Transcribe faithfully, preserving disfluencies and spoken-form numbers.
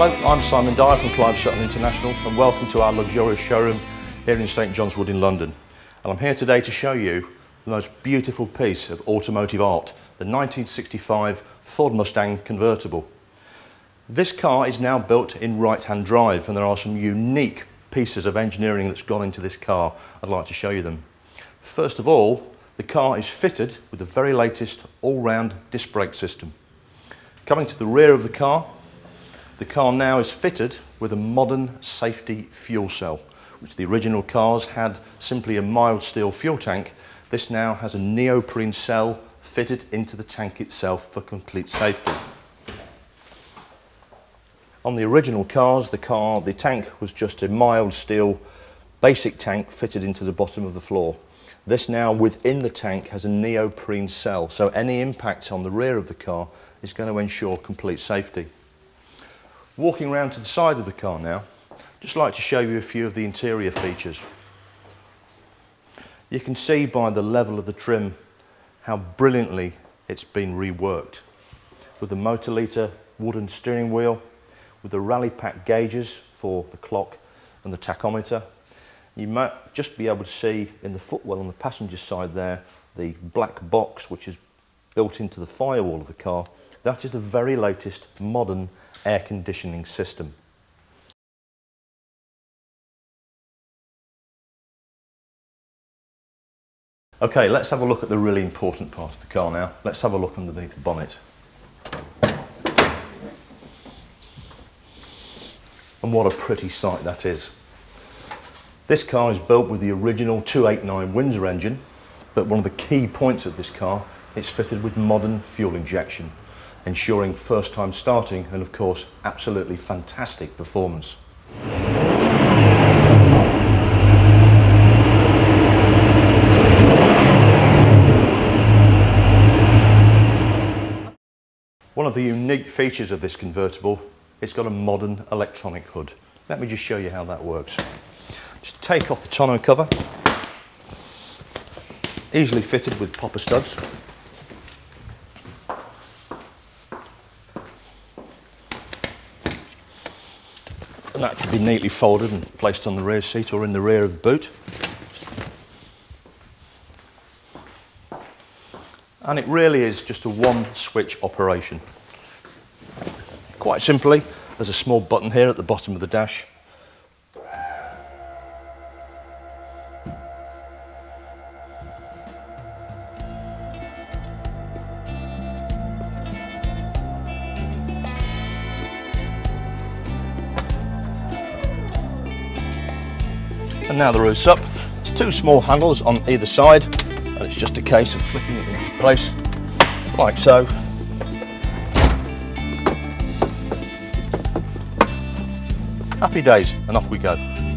Hello, I'm Simon Dyer from Clive Sutton International and welcome to our luxurious showroom here in St John's Wood in London. And I'm here today to show you the most beautiful piece of automotive art, the nineteen sixty-five Ford Mustang convertible. This car is now built in right-hand drive and there are some unique pieces of engineering that's gone into this car. I'd like to show you them. First of all, the car is fitted with the very latest all-round disc brake system. Coming to the rear of the car, the car now is fitted with a modern safety fuel cell, which the original cars had simply a mild steel fuel tank. This now has a neoprene cell fitted into the tank itself for complete safety. On the original cars, the car, the tank was just a mild steel basic tank fitted into the bottom of the floor. This now within the tank has a neoprene cell, so any impact on the rear of the car is going to ensure complete safety. Walking around to the side of the car now, just like to show you a few of the interior features. You can see by the level of the trim how brilliantly it's been reworked. With the Motolita wooden steering wheel, with the rally pack gauges for the clock and the tachometer, you might just be able to see in the footwell on the passenger side there the black box which is built into the firewall of the car. That is the very latest modern air conditioning system. Okay, let's have a look at the really important part of the car now. Let's have a look underneath the bonnet. And what a pretty sight that is. This car is built with the original two eighty-nine Windsor engine, but one of the key points of this car, it's fitted with modern fuel injection, ensuring first time starting and of course absolutely fantastic performance. One of the unique features of this convertible, it's got a modern electronic hood. Let me just show you how that works. Just take off the tonneau cover, easily fitted with popper studs. And that can be neatly folded and placed on the rear seat or in the rear of the boot. And it really is just a one-switch operation. Quite simply, there's a small button here at the bottom of the dash. And now the roof's up. There's two small handles on either side and it's just a case of clicking it into place like so. Happy days and off we go.